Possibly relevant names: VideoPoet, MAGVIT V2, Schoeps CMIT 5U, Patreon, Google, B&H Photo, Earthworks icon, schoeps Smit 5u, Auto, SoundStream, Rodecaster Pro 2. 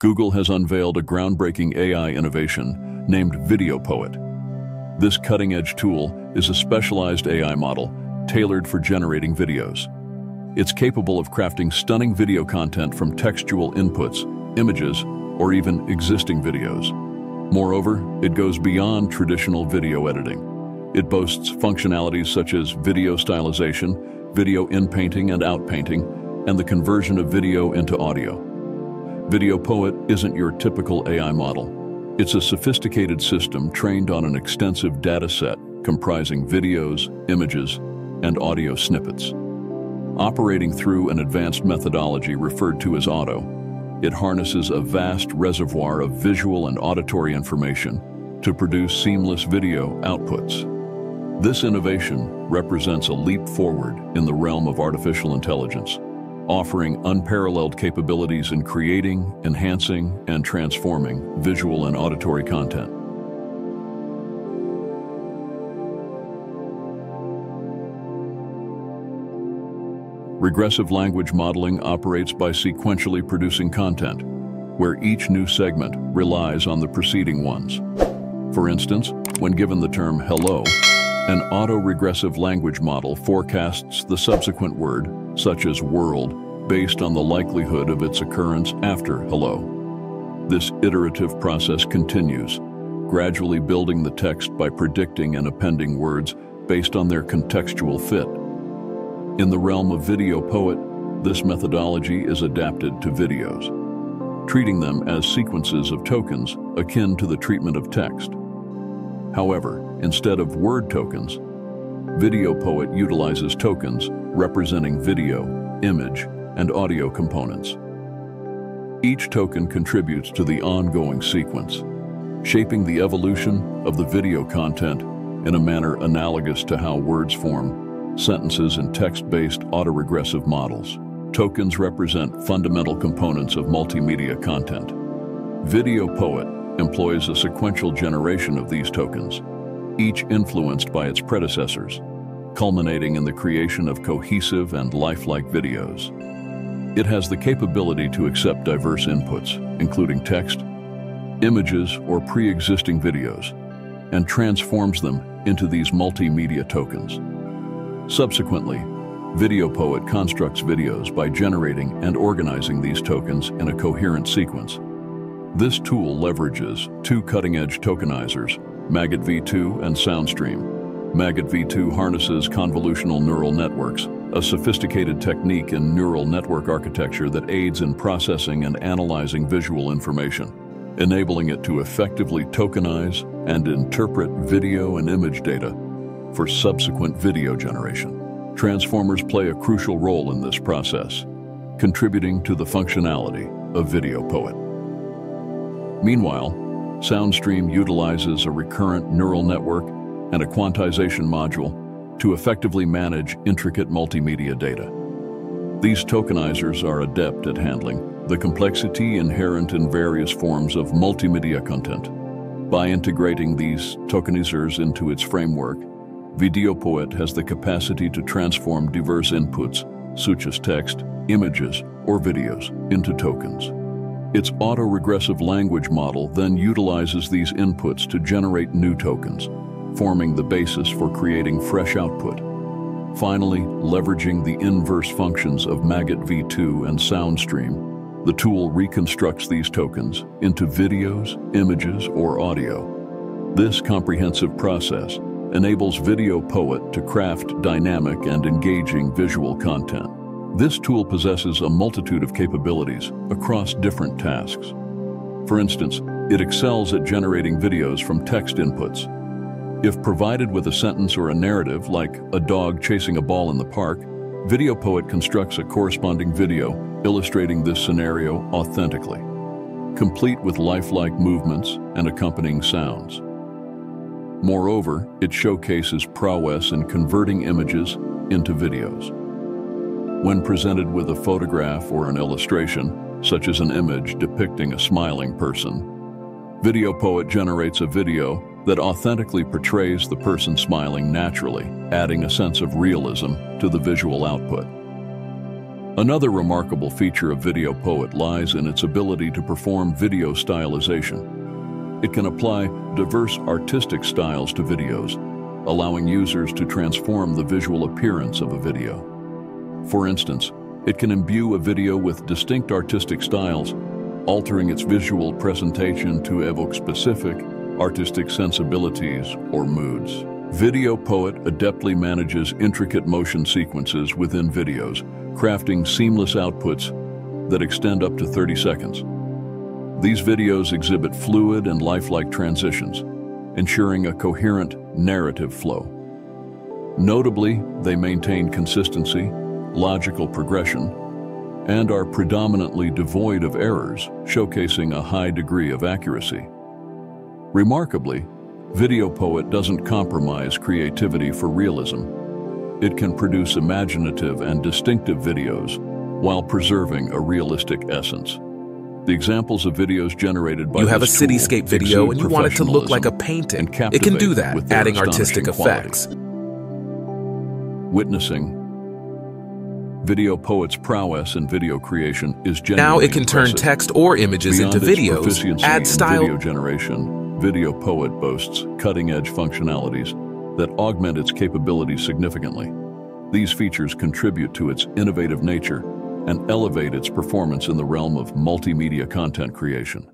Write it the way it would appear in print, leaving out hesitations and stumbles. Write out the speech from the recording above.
Google has unveiled a groundbreaking AI innovation named VideoPoet. This cutting-edge tool is a specialized AI model tailored for generating videos. It's capable of crafting stunning video content from textual inputs, images, or even existing videos. Moreover, it goes beyond traditional video editing. It boasts functionalities such as video stylization, video inpainting and outpainting, and the conversion of video into audio. VideoPoet isn't your typical AI model. It's a sophisticated system trained on an extensive dataset comprising videos, images, and audio snippets. Operating through an advanced methodology referred to as Auto, it harnesses a vast reservoir of visual and auditory information to produce seamless video outputs. This innovation represents a leap forward in the realm of artificial intelligence, offering unparalleled capabilities in creating, enhancing, and transforming visual and auditory content. Regressive language modeling operates by sequentially producing content, where each new segment relies on the preceding ones. For instance, when given the term hello, an auto-regressive language model forecasts the subsequent word, such as world, based on the likelihood of its occurrence after hello. This iterative process continues, gradually building the text by predicting and appending words based on their contextual fit. In the realm of VideoPoet, this methodology is adapted to videos, treating them as sequences of tokens akin to the treatment of text. However, instead of word tokens, VideoPoet utilizes tokens representing video, image, and audio components. Each token contributes to the ongoing sequence, shaping the evolution of the video content in a manner analogous to how words form sentences in text-based autoregressive models. Tokens represent fundamental components of multimedia content. VideoPoet employs a sequential generation of these tokens, each influenced by its predecessors, culminating in the creation of cohesive and lifelike videos. It has the capability to accept diverse inputs, including text, images, or pre-existing videos, and transforms them into these multimedia tokens. Subsequently, VideoPoet constructs videos by generating and organizing these tokens in a coherent sequence. This tool leverages two cutting-edge tokenizers, MAGVIT V2 and SoundStream. MAGVIT V2 harnesses convolutional neural networks, a sophisticated technique in neural network architecture that aids in processing and analyzing visual information, enabling it to effectively tokenize and interpret video and image data for subsequent video generation. Transformers play a crucial role in this process, contributing to the functionality of VideoPoet. Meanwhile, SoundStream utilizes a recurrent neural network and a quantization module to effectively manage intricate multimedia data. These tokenizers are adept at handling the complexity inherent in various forms of multimedia content. By integrating these tokenizers into its framework, VideoPoet has the capacity to transform diverse inputs, such as text, images, or videos, into tokens. Its autoregressive language model then utilizes these inputs to generate new tokens, forming the basis for creating fresh output. Finally, leveraging the inverse functions of MAGVIT V2 and SoundStream, the tool reconstructs these tokens into videos, images, or audio. This comprehensive process enables VideoPoet to craft dynamic and engaging visual content. This tool possesses a multitude of capabilities across different tasks. For instance, it excels at generating videos from text inputs. If provided with a sentence or a narrative, like a dog chasing a ball in the park, VideoPoet constructs a corresponding video illustrating this scenario authentically, complete with lifelike movements and accompanying sounds. Moreover, it showcases prowess in converting images into videos. When presented with a photograph or an illustration, such as an image depicting a smiling person, VideoPoet generates a video that authentically portrays the person smiling naturally, adding a sense of realism to the visual output. Another remarkable feature of VideoPoet lies in its ability to perform video stylization. It can apply diverse artistic styles to videos, allowing users to transform the visual appearance of a video. For instance, it can imbue a video with distinct artistic styles, altering its visual presentation to evoke specific artistic sensibilities or moods. VideoPoet adeptly manages intricate motion sequences within videos, crafting seamless outputs that extend up to 30 seconds. These videos exhibit fluid and lifelike transitions, ensuring a coherent narrative flow. Notably, they maintain consistency, logical progression, and are predominantly devoid of errors, showcasing a high degree of accuracy. Remarkably, VideoPoet doesn't compromise creativity for realism. It can produce imaginative and distinctive videos while preserving a realistic essence. The examples of videos generated by you have a cityscape video and you want it to look like a painting. It can do that, adding artistic effects. Witnessing VideoPoet's prowess in video creation is genuinely now it can impressive. Turn text or images beyond into videos, add style. Video generation, VideoPoet boasts cutting-edge functionalities that augment its capabilities significantly. These features contribute to its innovative nature and elevate its performance in the realm of multimedia content creation.